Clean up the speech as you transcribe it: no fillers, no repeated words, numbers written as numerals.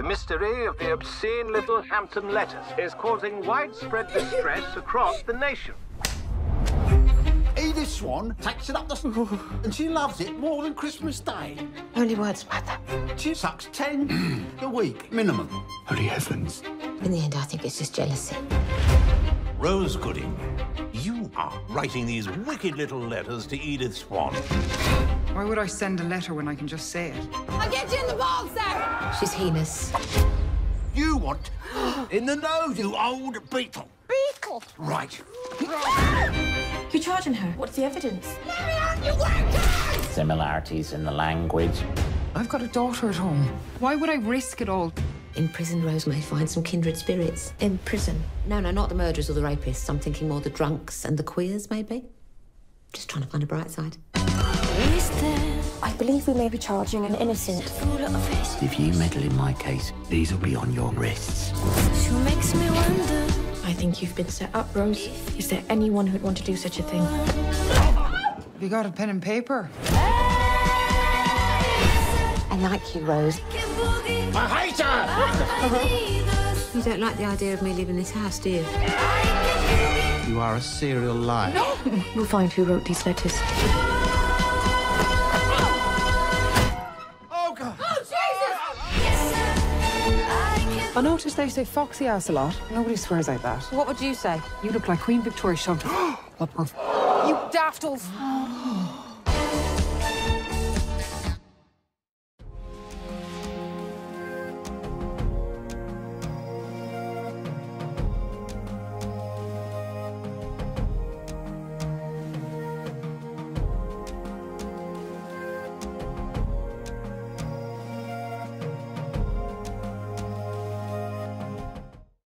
The mystery of the obscene little Hampton letters is causing widespread distress across the nation. Edith Swan takes it up the and she loves it more than Christmas Day. Only words matter. She sucks 10 a week, minimum. Holy heavens. In the end, I think it's just jealousy. Rose Gooding, you are writing these wicked little letters to Edith Swan. Why would I send a letter when I can just say it? I'll get you in the ballsack! She's heinous. You want in the nose, you old beetle. Beetle? Right. You're charging her. What's the evidence? Marry on, you workers! Similarities in the language. I've got a daughter at home. Why would I risk it all? In prison, Rose may find some kindred spirits. In prison. No, not the murderers or the rapists. I'm thinking more the drunks and the queers, maybe. Just trying to find a bright side. I believe we may be charging an innocent. If you meddle in my case, these will be on your wrists. She makes me wonder. I think you've been set up, Rose. Is there anyone who'd want to do such a thing? Have you got a pen and paper? I like you, Rose. I hate her! You don't like the idea of me leaving this house, do you? You are a serial liar. No! We'll find who wrote these letters. I noticed they say foxy ass a lot. Nobody swears like that. What would you say? You look like Queen Victoria Shanta. You daftles.